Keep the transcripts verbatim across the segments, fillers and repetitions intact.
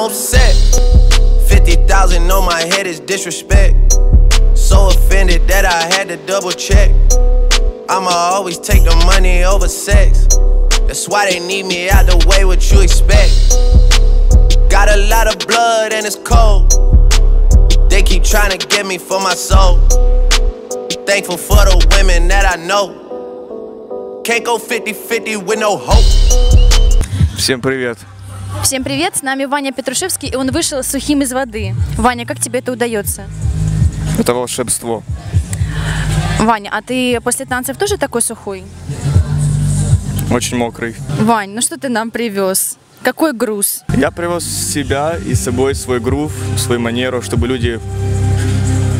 I'm upset. fifty thousand on my head is disrespect. So offended that I had to double check. I'ma always take the money over sex. That's why they need me out the way, what you expect. Got a lot of blood and it's cold. They keep trying to get me for my soul. Thankful for the women that I know. Can't go fifty-fifty with no hope. Всем привет. Всем привет, с нами Ваня Петрушевский, и он вышел сухим из воды. Ваня, как тебе это удается? Это волшебство. Ваня, а ты после танцев тоже такой сухой? Очень мокрый. Вань, ну что ты нам привез? Какой груз? Я привез себя и с собой свой грув, свою манеру, чтобы люди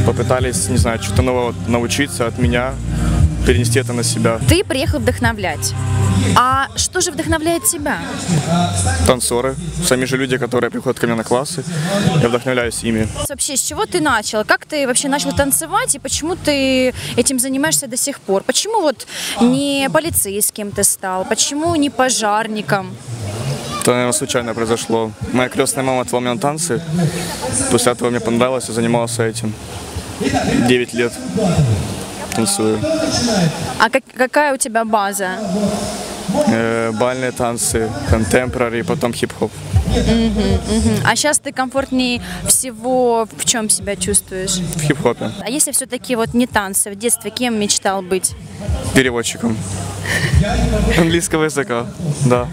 попытались, не знаю, что-то нового научиться от меня, перенести это на себя. Ты приехал вдохновлять. А что же вдохновляет тебя? Танцоры, сами же люди, которые приходят ко мне на классы, я вдохновляюсь ими. Вообще, с чего ты начал? Как ты вообще начал танцевать и почему ты этим занимаешься до сих пор? Почему вот не полицейским ты стал? Почему не пожарником? Это, наверное, случайно произошло. Моя крестная мама отвела меня на танцы, после этого мне понравилось, я занимался этим. девять лет танцую. А как, какая у тебя база? Э, бальные танцы, контемпорари, потом хип-хоп. Mm-hmm, mm-hmm. А сейчас ты комфортнее всего в чем себя чувствуешь? В хип-хопе. А если все-таки вот не танцы, в детстве кем мечтал быть? Переводчиком. Английского языка, да.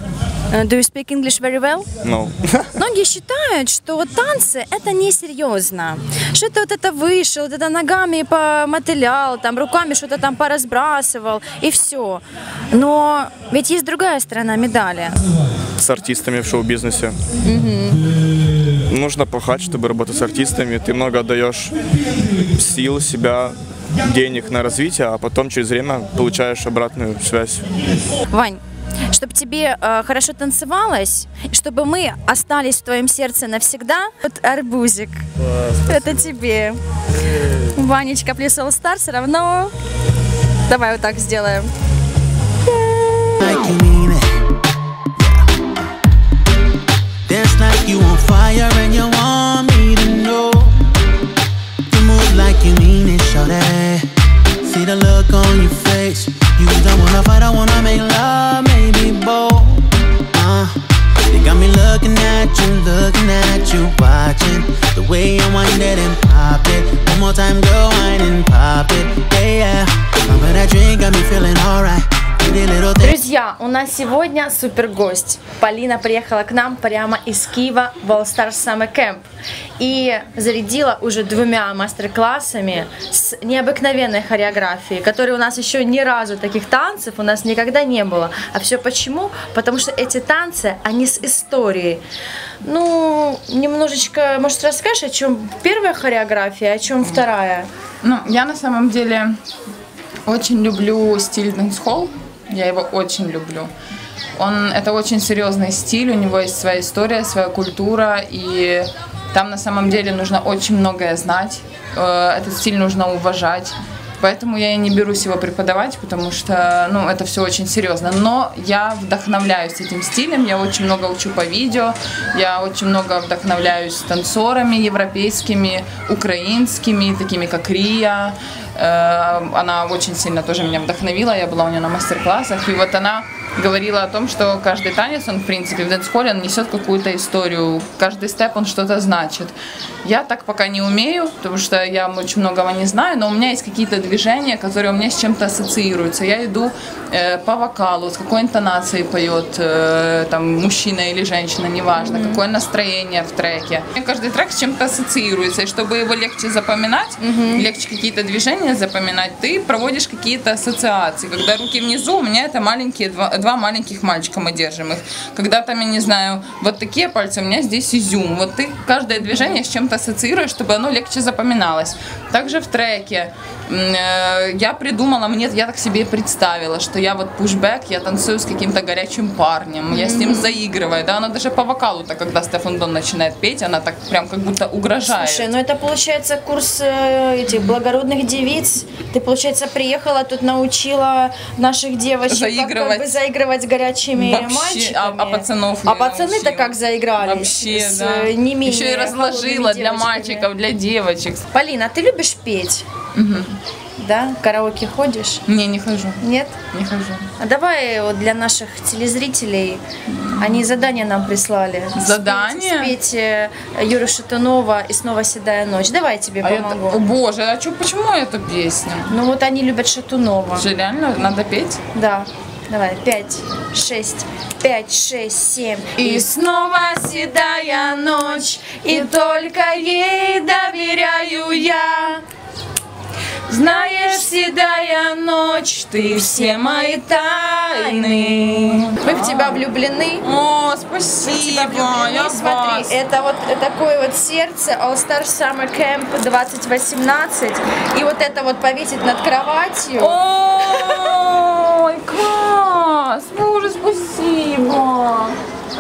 Do you speak English very well? No. Многие считают, что танцы это несерьезно. Что-то вот это вышел, вот это ногами помотылял, там руками что-то там поразбрасывал и все. Но ведь есть другая сторона медали. С артистами в шоу-бизнесе. Mm-hmm. Нужно пахать, чтобы работать с артистами. Ты много отдаешь сил, себя, денег на развитие, а потом через время получаешь обратную связь. Вань, чтобы тебе э, хорошо танцевалось, и чтобы мы остались в твоем сердце навсегда, вот арбузик. Класс, это тебе. Ванечка плюс All Stars равно... Давай вот так сделаем. Друзья, у нас сегодня супер гость. Полина приехала к нам прямо из Киева в All Stars Summer Camp и зарядила уже двумя мастер-классами с необыкновенной хореографией, которой у нас еще ни разу таких танцев у нас никогда не было. А все почему? Потому что эти танцы, они с историей. Ну, немножечко, может, расскажешь, о чем первая хореография, о чем вторая? Ну, я на самом деле очень люблю стиль дэнсхолл. Я его очень люблю. Он, это очень серьезный стиль, у него есть своя история, своя культура, и там на самом деле нужно очень многое знать, этот стиль нужно уважать. Поэтому я и не берусь его преподавать, потому что, ну, это все очень серьезно. Но я вдохновляюсь этим стилем, я очень много учу по видео, я очень много вдохновляюсь танцорами европейскими, украинскими, такими как Рия. Она очень сильно тоже меня вдохновила, я была у нее на мастер-классах, и вот она говорила о том, что каждый танец, он в принципе в дэнс-холле, он несет какую-то историю, каждый степ он что-то значит. Я так пока не умею, потому что я очень многого не знаю, но у меня есть какие-то движения, которые у меня с чем-то ассоциируются. Я иду э, по вокалу, с какой интонацией поет э, там мужчина или женщина, неважно, mm-hmm. какое настроение в треке. Каждый трек с чем-то ассоциируется, и чтобы его легче запоминать, mm-hmm. легче какие-то движения запоминать, ты проводишь какие-то ассоциации. Когда руки внизу, у меня это маленькие два, два маленьких мальчика, мы держим их. Когда там, я не знаю, вот такие пальцы, у меня здесь изюм. Вот ты каждое движение с чем-то ассоциируешь, чтобы оно легче запоминалось. Также в треке я придумала, мне, я так себе представила, что я вот пушбэк, я танцую с каким-то горячим парнем, я с ним заигрываю, да, она даже по вокалу-то, когда Стэфон Дон начинает петь, она так прям как будто угрожает. Слушай, ну это получается курс этих благородных девиц, ты, получается, приехала, тут научила наших девочек заигрывать, как, как бы заигрывать с горячими вообще, мальчиками. А, а пацанов А пацаны-то как заиграли? Вообще, с, да. Не менее еще и разложила для мальчиков, для девочек. Полина, ты любишь петь? Угу. Да? Караоке ходишь? Не, не хожу. Нет? Не хожу. А давай вот для наших телезрителей, они задание нам прислали. Задание? Спеть Юру Шатунова «И снова седая ночь». Давай я тебе а помогу. Это... О, боже, а чё, почему эту песню? Ну вот они любят Шатунова. Же реально надо петь? Да. Давай, пять, шесть, пять, шесть, семь. И снова седая ночь, и только ей доверяю я. Знаешь, седая ночь, ты все мои тайны. Мы в тебя влюблены. О, спасибо. Мы в тебя влюблены. Смотри, это вот такое вот сердце All Stars Summer Camp двадцать восемнадцать. И вот это вот повесить над кроватью. Ой, класс! Боже, спасибо!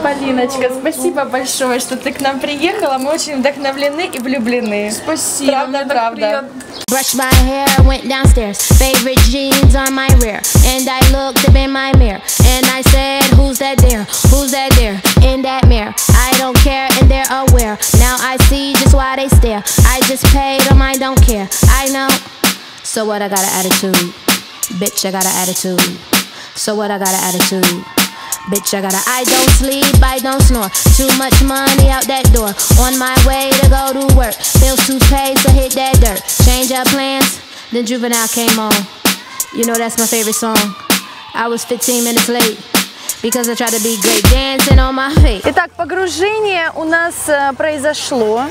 Полиночка, спасибо большое, что ты к нам приехала. Мы очень вдохновлены и влюблены. Спасибо. Правда, правда. Brush my hair, went downstairs. Favorite jeans on my rear. And I looked up in my mirror. And I said, who's that there? Who's that there? In that mirror. I don't care and they're aware. Now I see just why they stare. I just paid them, I don't care. I know. So what, I got an attitude. Bitch, I got an attitude. So what, I got an attitude. Bitch, I gotta, I don't sleep, I don't snore. Too much money out that door. On my way to go to work. Bills to pay, so hit that dirt. Change up plans, then Juvenile came on. You know that's my favorite song. I was fifteen minutes late because I tried to be great dancing on my feet. Итак, погружение у нас произошло.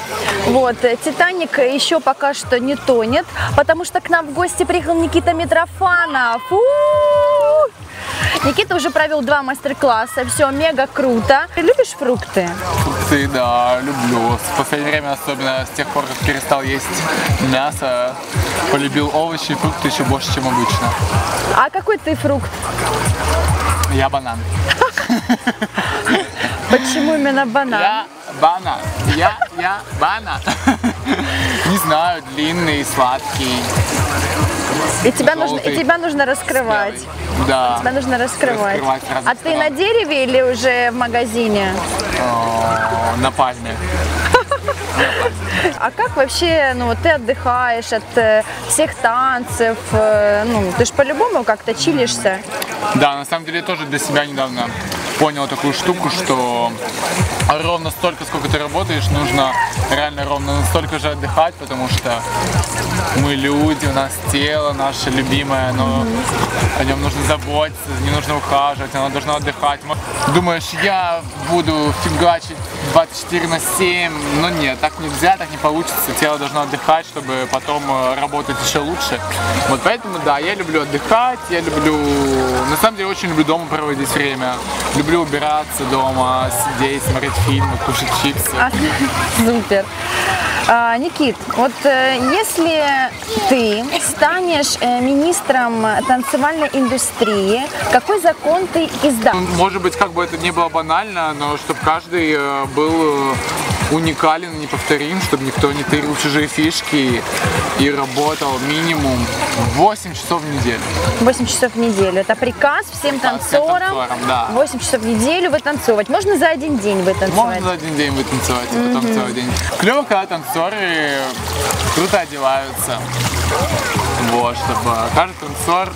Вот, Титаник еще пока что не тонет, потому что к нам в гости приехал Никита Митрофанов. У-у-у! Никита уже провел два мастер-класса, все мега круто. Ты любишь фрукты? Фрукты, да, люблю. В последнее время, особенно с тех пор, как перестал есть мясо, полюбил овощи и фрукты еще больше, чем обычно. А какой ты фрукт? Я банан. Почему именно банан? Я банан. Я, я банан. Не знаю, длинный, сладкий. И тебя, нужно, и тебя нужно раскрывать. Смелый. Да. Тебя нужно раскрывать. раскрывать а ты на дереве или уже в магазине? О, на пальме. А как вообще, ну, ты отдыхаешь от всех танцев? Ну, ты же по-любому как-то чилишься. Да, на самом деле тоже для себя недавно понял такую штуку, что ровно столько, сколько ты работаешь, нужно реально ровно столько же отдыхать, потому что мы люди, у нас тело наше любимое, но о нем нужно заботиться, не нужно ухаживать, оно должно отдыхать. Думаешь, я буду фигачить двадцать четыре на семь, но нет, так нельзя, так не получится. Тело должно отдыхать, чтобы потом работать еще лучше. Вот поэтому, да, я люблю отдыхать, я люблю, на самом деле, очень люблю дома проводить время. Люблю убираться дома, сидеть, смотреть фильмы, кушать чипсы. Супер. А, Никит, вот если ты станешь министром танцевальной индустрии, какой закон ты издашь? Может быть, как бы это ни было банально, но чтобы каждый был уникален, неповторим, чтобы никто не тырил чужие фишки и работал минимум восемь часов в неделю. восемь часов в неделю. Это приказ всем танцорам. Да. восемь часов в неделю вытанцовать. Можно за один день вытанцевать? Можно за один день вытанцевать, а потом целый день. Клево, когда танцоры круто одеваются. Вот, чтобы каждый танцор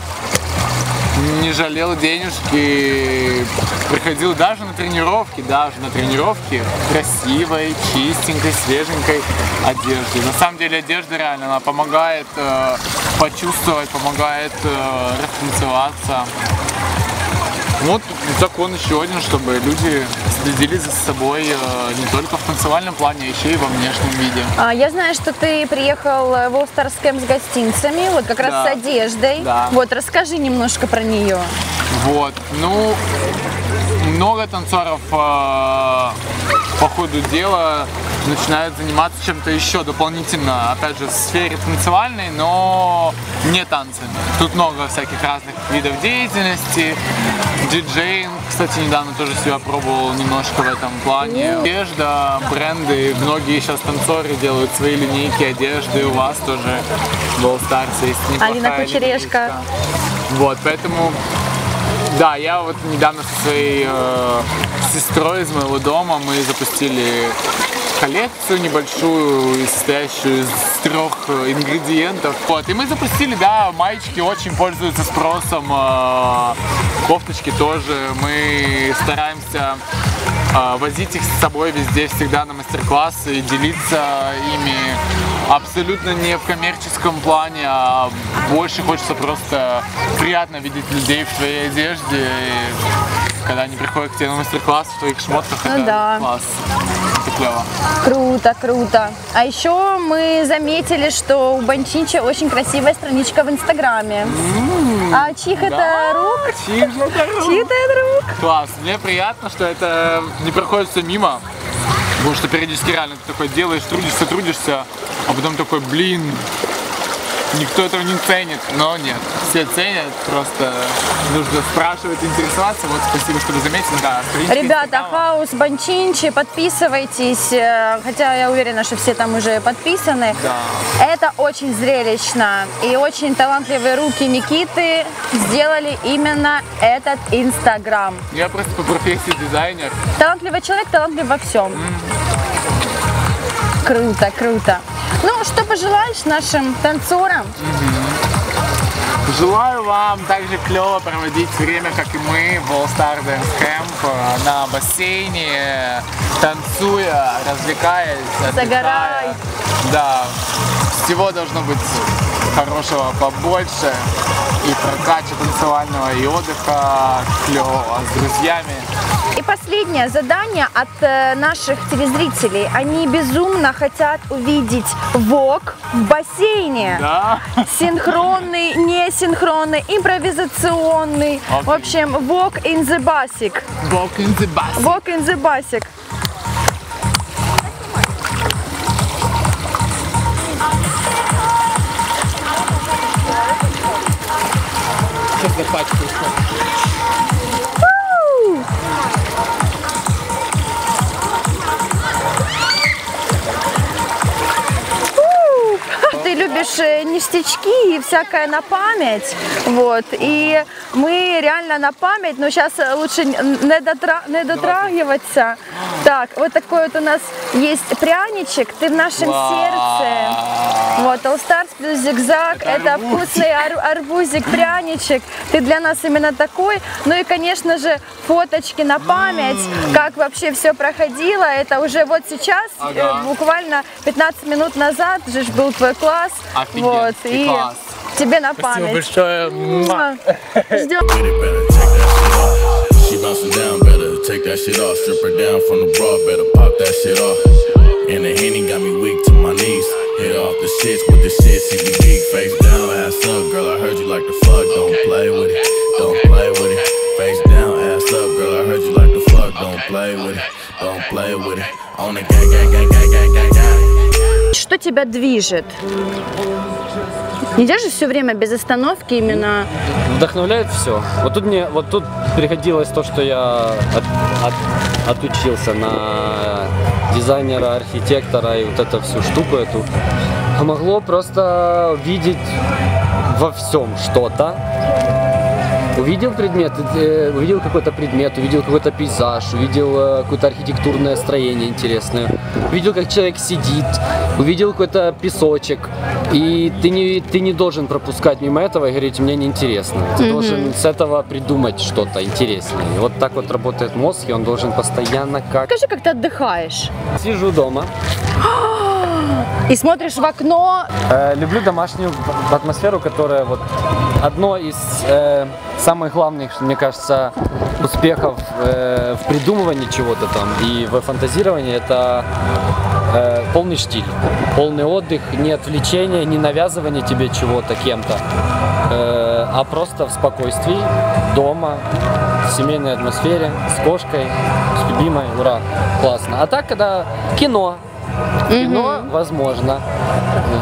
не жалел денежки, приходил даже на тренировки, даже на тренировки красивой, чистенькой, свеженькой одежды. На самом деле одежда реально, она помогает э, почувствовать, помогает э, растанцеваться. Вот закон еще один, чтобы люди следили за собой не только в танцевальном плане, а еще и во внешнем виде. А, я знаю, что ты приехал в All Stars Camp с гостинцами, вот как да. раз с одеждой. Да. Вот, расскажи немножко про нее. Вот, ну, много танцоров э, по ходу дела начинают заниматься чем-то еще дополнительно, опять же, в сфере танцевальной, но не танцами. Тут много всяких разных видов деятельности. Диджеинг, кстати, недавно тоже себя пробовал немножко в этом плане. Одежда, бренды, многие сейчас танцоры делают свои линейки одежды, у вас тоже в All Stars есть неплохая Алина Кучерешка. Вот, поэтому... Да, я вот недавно со своей э, сестрой из моего дома мы запустили коллекцию небольшую, состоящую из трех ингредиентов. Вот, и мы запустили, да, маечки очень пользуются спросом, э, кофточки тоже. Мы стараемся э, возить их с собой везде, всегда на мастер-классы и делиться ими. Абсолютно не в коммерческом плане, а больше хочется просто приятно видеть людей в твоей одежде, и когда они приходят к тебе на мастер-класс в твоих шмотках, ну это да. Класс, это клево. Круто, круто. А еще мы заметили, что у Банчичи очень красивая страничка в Инстаграме. М-м-м, а чьих да, это рук? Чьих это рук? Чьих это рук? Класс, мне приятно, что это не проходит все мимо. Потому что периодически реально ты такой делаешь, трудишься, трудишься, а потом такой, блин, никто этого не ценит. Но нет, все ценят, просто нужно спрашивать, интересоваться. Вот, спасибо, что вы заметили. Да, ребята, хаус Банчинчи, подписывайтесь, хотя я уверена, что все там уже подписаны. Да. Это очень зрелищно, и очень талантливые руки Никиты сделали именно этот Инстаграм. Я просто по профессии дизайнер. Талантливый человек, талантлив во всем. Mm. Круто, круто. Ну, что пожелаешь нашим танцорам? Mm-hmm. Желаю вам также клево проводить время, как и мы, в All Stars Dance Camp, на бассейне, танцуя, развлекаясь, отдыхая. Загорай! Да, всего должно быть хорошего побольше, и прокача танцевального, и отдыха клевого с друзьями. И последнее задание от наших телезрителей. Они безумно хотят увидеть вок в бассейне. Да. Синхронный, несинхронный, импровизационный. Okay. В общем, walk in the basic. Walk in the basic. Walk in the basic. Сейчас запачкаюсь. Ты любишь ништячки и всякое на память, вот, и мы реально на память, но сейчас лучше не, дотра... не дотрагиваться. Так, вот такой вот у нас есть пряничек, ты в нашем Вау. сердце, вот, All Stars плюс зигзаг, это, это вкусный ар... арбузик, пряничек, ты для нас именно такой, ну и, конечно же, фоточки на память, м-м-м. как вообще все проходило, это уже вот сейчас, ага. буквально пятнадцать минут назад же был твой класс. Офигеть, вот, и класс. Тебе на память. Спасибо большое. Что тебя движет? Нельзя же все время без остановки именно... Вдохновляет все. Вот тут мне, вот тут приходилось то, что я от, от, отучился на дизайнера, архитектора и вот эту всю штуку эту. Помогло просто видеть во всем что-то. Увидел предмет, увидел какой-то предмет, увидел какой-то пейзаж, увидел какое-то архитектурное строение интересное, увидел, как человек сидит, увидел какой-то песочек, и ты не, ты не должен пропускать мимо этого и говорить, мне неинтересно. Ты mm-hmm. должен с этого придумать что-то интересное. И вот так вот работает мозг, и он должен постоянно как... Скажи, как ты отдыхаешь? Сижу дома. И смотришь в окно. Э, люблю домашнюю атмосферу, которая вот одно из э, самых главных, мне кажется, успехов э, в придумывании чего-то там и в фантазировании. Это э, полный штиль, полный отдых, не отвлечение, не навязывание тебе чего-то кем-то, э, а просто в спокойствии, дома, в семейной атмосфере, с кошкой, с любимой, ура, классно. А так, когда кино. В кино, возможно.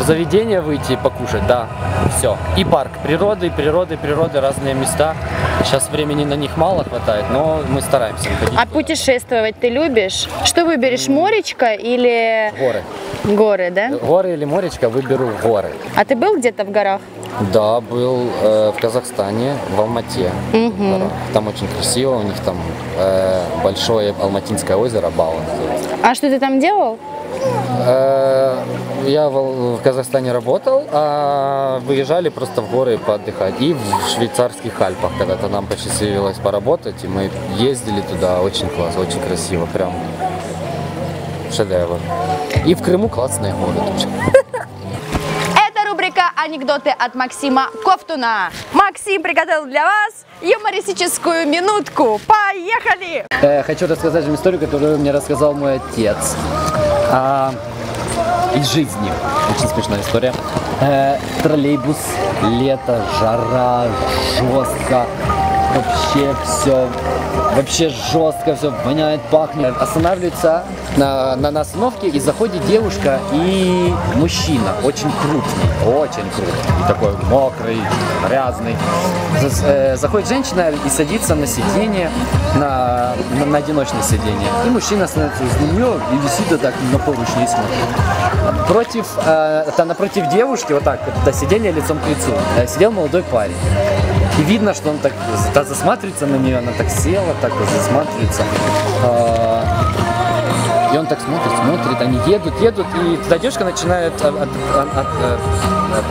В заведение выйти и покушать, да. Все. И парк. Природы, природы, природы, разные места. Сейчас времени на них мало хватает, но мы стараемся ходить. А путешествовать ты любишь? Что выберешь, моречко или... Горы. Горы, да? Горы или моречко, выберу горы. А ты был где-то в горах? Да, был э, в Казахстане, в Алмате. Угу. Там очень красиво, у них там э, большое алматинское озеро Бала называется. А что ты там делал? Я в Казахстане работал, а выезжали просто в горы поотдыхать. И в швейцарских Альпах когда-то нам посчастливилось поработать, и мы ездили туда. Очень классно, очень красиво, прям шедевр. И в Крыму классные горы. Это рубрика «Анекдоты от Максима Ковтуна». Максим приготовил для вас юмористическую минутку. Поехали! Э, хочу рассказать вам историю, которую мне рассказал мой отец. А, из жизни. Очень смешная история. Э, троллейбус, лето, жара, жестко. Вообще все. Вообще жестко все. Воняет, пахнет. Останавливается на, на, на остановке, и заходит девушка и мужчина. Очень крупный. Очень крупный. И такой мокрый, грязный. За, э, заходит женщина и садится на сиденье, на, на, на одиночное сиденье. И мужчина становится из нее и висит вот так на поручни и смотрит. Против, э, это напротив девушки, вот так, это сиденье лицом к лицу, э, сидел молодой парень. И видно, что он так да, засматривается на нее, она так села, так засматривается. И он так смотрит, смотрит, они едут, едут, и тогда девушка начинает, от, от, от,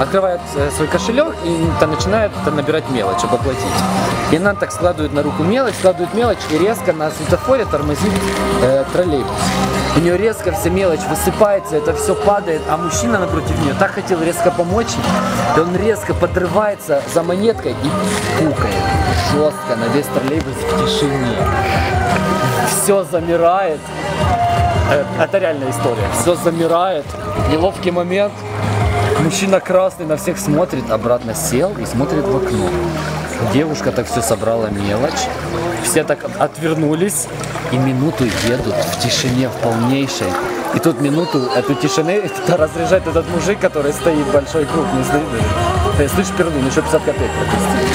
открывает свой кошелек и начинает набирать мелочь, чтобы оплатить. И она так складывает на руку мелочь, складывает мелочь, и резко на светофоре тормозит э, троллейбус. У нее резко вся мелочь высыпается, это все падает, а мужчина напротив нее так хотел резко помочь, и он резко подрывается за монеткой и пукает жестко на весь троллейбус в тишине. Все замирает. Это реальная история. Все замирает. Неловкий момент. Мужчина красный на всех смотрит, обратно сел и смотрит в окно. Девушка так все собрала мелочь. Все так отвернулись и минуту едут в тишине, в полнейшей. И тут минуту эту тишину разряжает этот мужик, который стоит большой, крупный. Ты слышишь, перлин, еще пятьдесят копеек пропустил.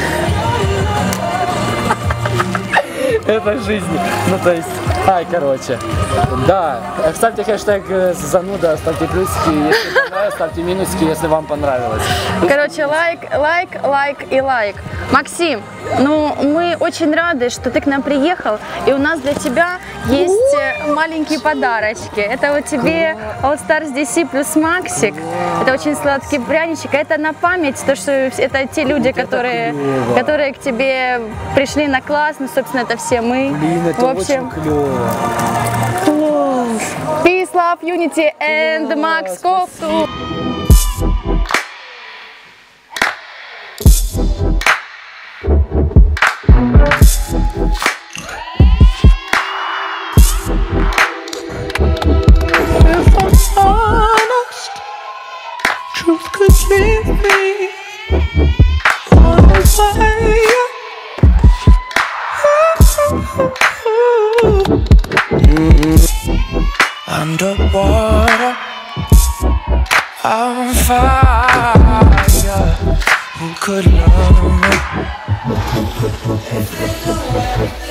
Это жизнь. Ну то есть... Ай, короче. Да, ставьте хэштег зануда, ставьте плюсики, если понравилось, ставьте минусики, если вам понравилось. Короче, лайк, лайк, лайк и лайк. Максим, ну мы очень рады, что ты к нам приехал, и у нас для тебя есть маленькие подарочки. Это вот тебе All Stars ди си плюс Максик. Это очень сладкий пряничек. Это на память, то, что это те люди, которые, которые к тебе пришли на класс, ну, собственно, это все мы. Блин, это в общем, очень клево. Peace, love, unity and Max Ковтун. If I'm honest, truth could leave me on a fire. Underwater, I'm fire. Who could love me? Who could protect me?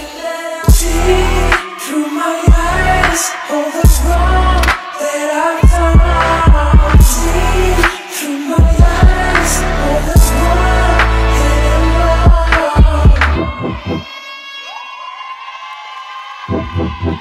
Through my eyes, all the wrong that I've done. See through my eyes, all the wrong that I'm wrong.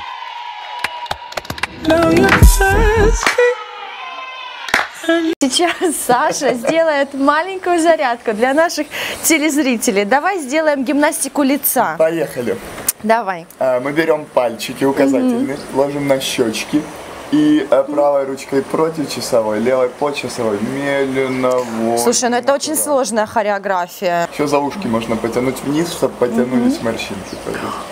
Сейчас Саша сделает маленькую зарядку для наших телезрителей. Давай сделаем гимнастику лица. Поехали. Давай. Мы берем пальчики указательные, mm-hmm. ложим на щечки. И правой ручкой против часовой, левой по часовой, медленно вот. Слушай, ну это очень сложная хореография. Еще за ушки можно потянуть вниз, чтобы потянулись угу. морщинки.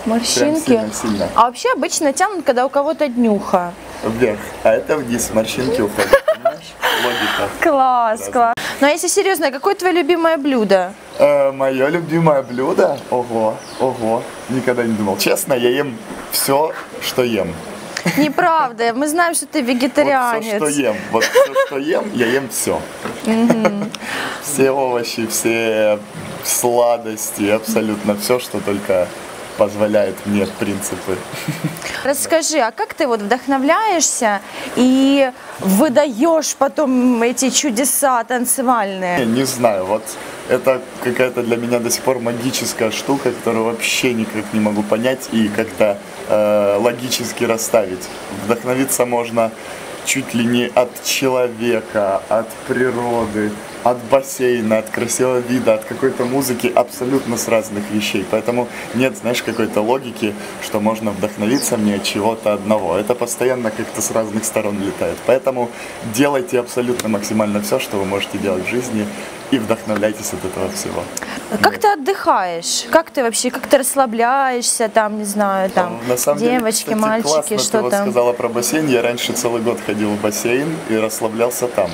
Морщинки? Прям сильно, сильно. А вообще обычно тянут, когда у кого-то днюха. Вверх, а это вниз, морщинки уходят. Логика. Класс, Раз. класс. Ну а если серьезно, какое твое любимое блюдо? Э, мое любимое блюдо? Ого, ого, никогда не думал. Честно, я ем все, что ем. Неправда, мы знаем, что ты вегетарианец. Вот все, что ем, вот все, что ем, я ем все. Все овощи, все сладости, абсолютно все, что только позволяет мне принципы. Расскажи, а как ты вот вдохновляешься и выдаешь потом эти чудеса танцевальные? Я не знаю, вот это какая-то для меня до сих пор магическая штука, которую вообще никак не могу понять и как-то э, логически расставить. Вдохновиться можно чуть ли не от человека, от природы, от бассейна, от красивого вида, от какой-то музыки, абсолютно с разных вещей. Поэтому нет, знаешь, какой-то логики, что можно вдохновиться мне от чего-то одного. Это постоянно как-то с разных сторон летает. Поэтому делайте абсолютно максимально все, что вы можете делать в жизни, и вдохновляйтесь от этого всего. Как да. ты отдыхаешь? Как ты вообще, как ты расслабляешься, там, не знаю, там, на самом девочки, деле, кстати, мальчики, классно, что ты вот там? Сказала про бассейн. Я раньше целый год ходил в бассейн и расслаблялся там,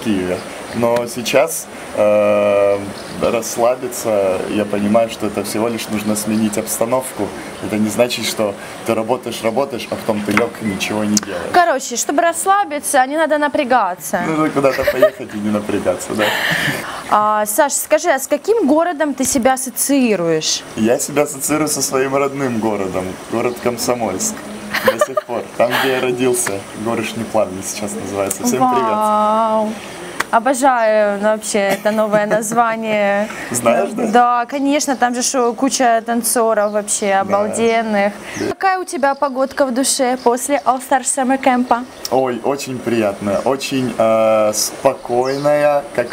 в Киеве. Но сейчас э, расслабиться, я понимаю, что это всего лишь нужно сменить обстановку. Это не значит, что ты работаешь, работаешь, а потом ты лег и ничего не делаешь. Короче, чтобы расслабиться, не надо напрягаться. Нужно куда-то поехать и не напрягаться, да. А, Саш, скажи, а с каким городом ты себя ассоциируешь? Я себя ассоциирую со своим родным городом, город Комсомольск. До сих пор, там, где я родился, Горыш неплавный сейчас называется. Всем привет! Обожаю вообще это новое название. Знаешь, да? Да, конечно, там же куча танцоров вообще обалденных. Да. Какая у тебя погодка в душе после All Stars Summer Camp? Ой, очень приятная, очень э, спокойная, как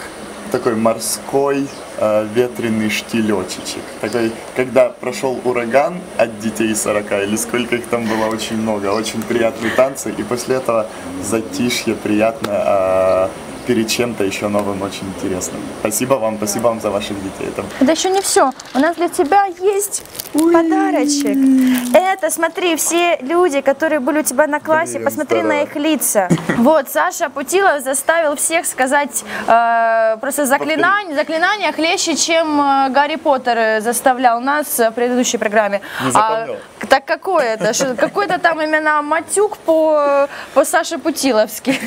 такой морской э, ветреный штилечечек. Такой, когда прошел ураган от детей сорока, или сколько их там было, очень много, очень приятные танцы, и после этого затишье приятное. Э, перед чем-то еще новым очень интересным. Спасибо вам, спасибо вам за ваших детей. Это еще не все. У нас для тебя есть Ой. Подарочек. Это, смотри, все люди, которые были у тебя на классе, Блин, посмотри здорово. На их лица. Вот, Саша Путилов заставил всех сказать э, просто заклинание, заклинание хлеще, чем Гарри Поттер заставлял нас в предыдущей программе. Не запомнил. А, так какое это? Какой-то там именно матюк по, по Саше Путиловски.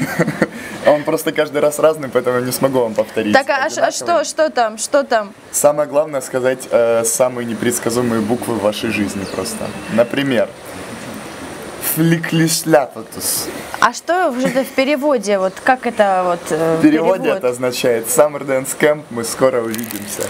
Он просто каждый раз разный, поэтому не смогу вам повторить. Так, а, а что, что там, что там? Самое главное сказать э, самые непредсказуемые буквы в вашей жизни просто. Например, фликлишляпатус. А что в переводе, вот как это вот? В переводе это означает Summer Dance Camp, мы скоро увидимся.